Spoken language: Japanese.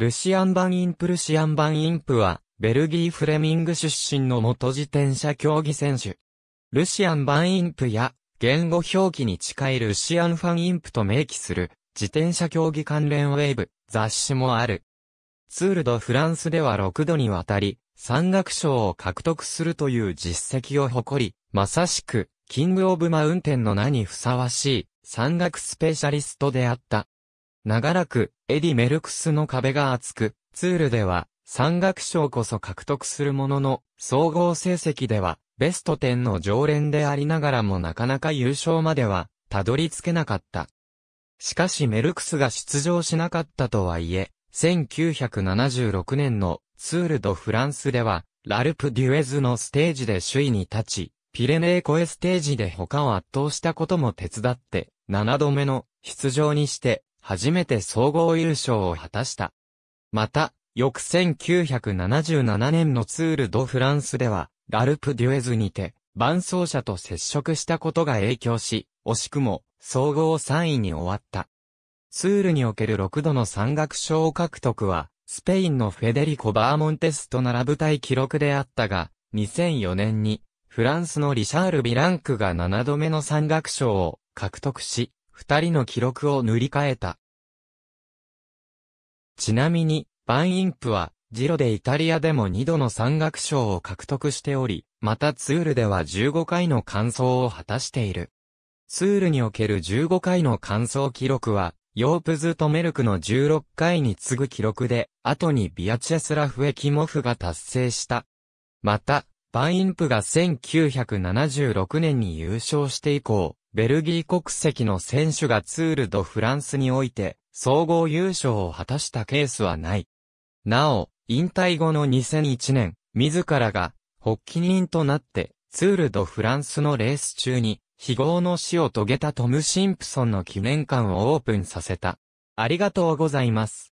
ルシアン・バン・インプ。ルシアン・バン・インプは、ベルギー・フレミング出身の元自転車競技選手。ルシアン・バン・インプや、言語表記に近いルシアン・ファン・インプと明記する、自転車競技関連ウェブ、雑誌もある。ツール・ド・フランスでは6度にわたり、山岳賞を獲得するという実績を誇り、まさしく、キング・オブ・マウンテンの名にふさわしい、山岳スペシャリストであった。長らく、エディ・メルクスの壁が厚く、ツールでは、山岳賞こそ獲得するものの、総合成績では、ベスト10の常連でありながらもなかなか優勝までは、たどり着けなかった。しかしメルクスが出場しなかったとはいえ、1976年のツール・ド・フランスでは、ラルプ・デュエズのステージで首位に立ち、ピレネー越えステージで他を圧倒したことも手伝って、7度目の出場にして、初めて総合優勝を果たした。また、翌1977年のツール・ド・フランスでは、ラルプ・デュエズにて、伴走者と接触したことが影響し、惜しくも、総合3位に終わった。ツールにおける6度の山岳賞獲得は、スペインのフェデリコ・バーモンテスと並ぶ大記録であったが、2004年に、フランスのリシャール・ビランクが7度目の山岳賞を獲得し、2人の記録を塗り替えた。ちなみに、バン・インプは、ジロでイタリアでも2度の山岳賞を獲得しており、またツールでは15回の完走を果たしている。ツールにおける15回の完走記録は、ヨープズとメルクの16回に次ぐ記録で、後にビアチェスラフ・エキモフが達成した。また、バン・インプが1976年に優勝して以降、ベルギー国籍の選手がツール・ド・フランスにおいて、総合優勝を果たしたケースはない。なお、引退後の2001年、自らが、発起人となって、ツール・ド・フランスのレース中に、非業の死を遂げたトム・シンプソンの記念館をオープンさせた。ありがとうございます。